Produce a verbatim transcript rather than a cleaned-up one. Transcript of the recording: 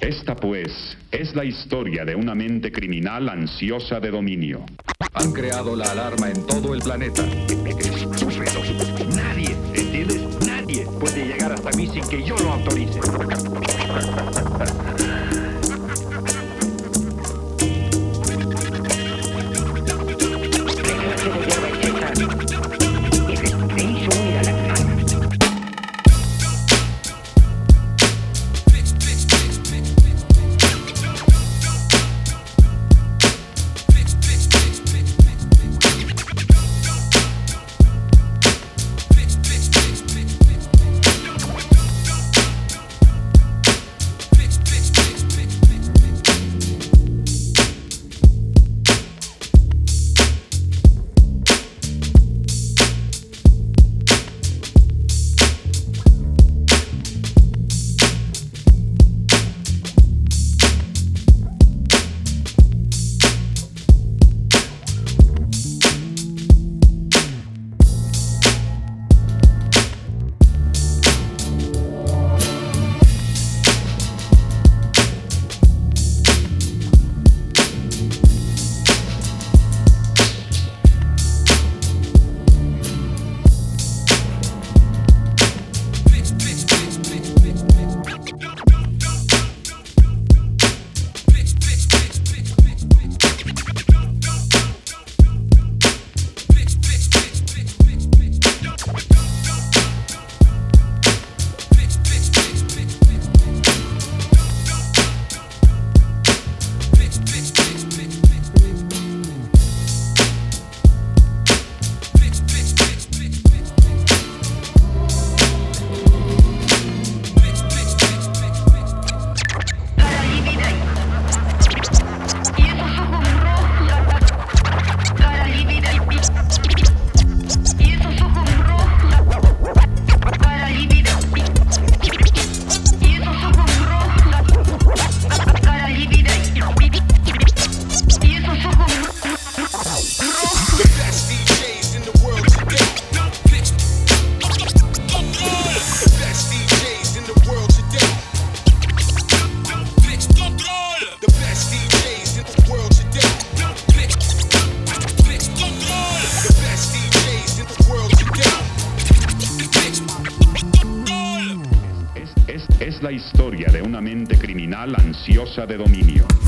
Esta, pues, es la historia de una mente criminal ansiosa de dominio. Han creado la alarma en todo el planeta. Nadie, ¿entiendes? Nadie puede llegar hasta mí sin que yo lo autorice. Es la historia de una mente criminal ansiosa de dominio.